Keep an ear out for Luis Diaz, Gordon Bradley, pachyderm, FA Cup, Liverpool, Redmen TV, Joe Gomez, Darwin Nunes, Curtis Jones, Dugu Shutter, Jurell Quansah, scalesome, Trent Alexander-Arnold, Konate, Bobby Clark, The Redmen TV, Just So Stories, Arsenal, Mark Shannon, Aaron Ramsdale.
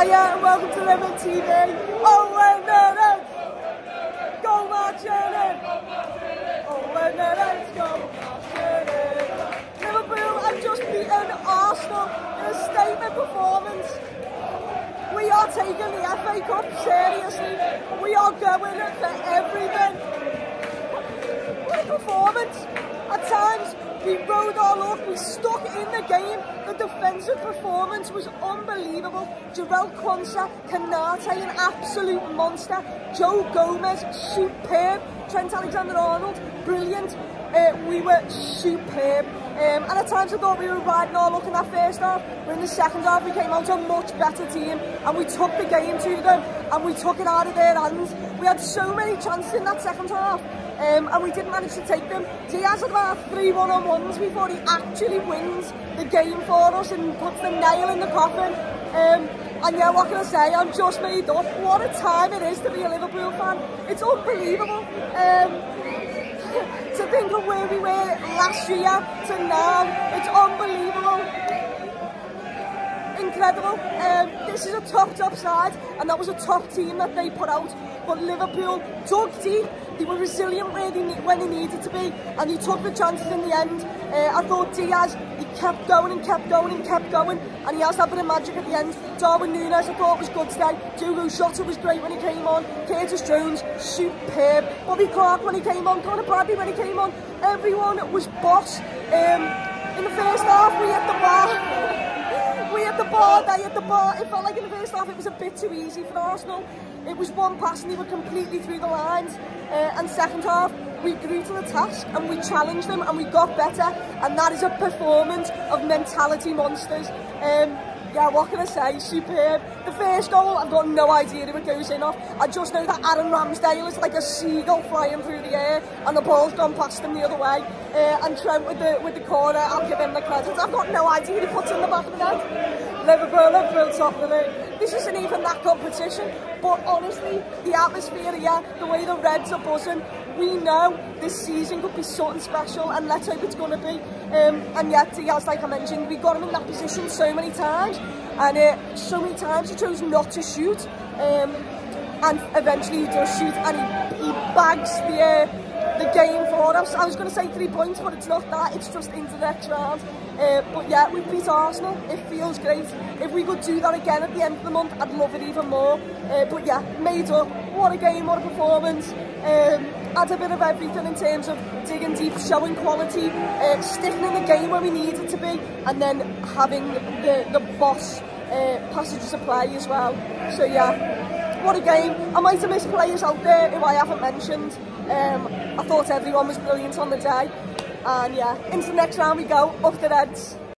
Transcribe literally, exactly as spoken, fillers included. Hiya and welcome to Redmen T V. Oh, Redmen, go Mark Shannon. Oh, Redmen, go Mark Shannon. Liverpool have just beaten Arsenal in a statement performance. We are taking the F A Cup seriously. We are going for everything. What a performance. At times, we rode all up, we stuck in the game. The defensive performance was unbelievable. Jurell Quansah, Konate, an absolute monster. Joe Gomez, superb. Trent Alexander-Arnold, brilliant. Uh, we were superb. Um, and at times I thought we were riding all up in that first half. But in the second half, we came out a much better team. And we took the game to them. And we took it out of their hands. We had so many chances in that second half. Um, and we didn't manage to take them. Diaz had about three one-on-ones before he actually wins the game for us and puts the nail in the coffin. Um, and yeah, what can I say? I'm just made up. What a time it is to be a Liverpool fan. It's unbelievable. Um, to think of where we were last year to now, it's unbelievable. Incredible. Um, this is a top, top side, and that was a top team that they put out. But Liverpool dug deep, they were resilient where they, when they needed to be, and they took the chances in the end. Uh, I thought Diaz, he kept going and kept going and kept going, and he has that bit of magic at the end. Darwin Nunes, I thought, was good today. Dugu Shutter was great when he came on. Curtis Jones, superb. Bobby Clark when he came on. Gordon Bradley when he came on. Everyone was boss. Um, in the first half, we had the bar. We had the bar, they had the bar. It felt like in the first half it was a bit too easy for Arsenal. It was one pass and they were completely through the lines. Uh, and second half, we grew to the task and we challenged them and we got better. And that is a performance of mentality monsters. Um, yeah, what can I say? Superb. The first goal, I've got no idea who it goes in off. I just know that Aaron Ramsdale is like a seagull flying through the air and the ball's gone past him the other way. Uh, and Trent with the with the corner, I'll give him the credit. I've got no idea who puts in the back of the net. Liverpool, Liverpool top of the league. This isn't even that competition, but honestly, the atmosphere here, the way the Reds are buzzing, we know this season could be something special, and let's hope it's going to be. Um, and yet, Diaz, like I mentioned, we got him in that position so many times, and uh, so many times he chose not to shoot, um, and eventually he does shoot, and he, he bags the uh, the game for us. I was going to say three points, but it's not that, it's just into the next round. Uh, but yeah, we beat Arsenal, it feels great. If we could do that again at the end of the month, I'd love it even more. Uh, but yeah, made up, what a game, what a performance. Um, had a bit of everything in terms of digging deep, showing quality, uh, sticking in the game where we needed to be, and then having the, the boss uh, passages of play as well. So yeah, what a game. I might have missed players out there who I haven't mentioned. Um, I thought everyone was brilliant on the day. And yeah, into the next round we go, up the Reds.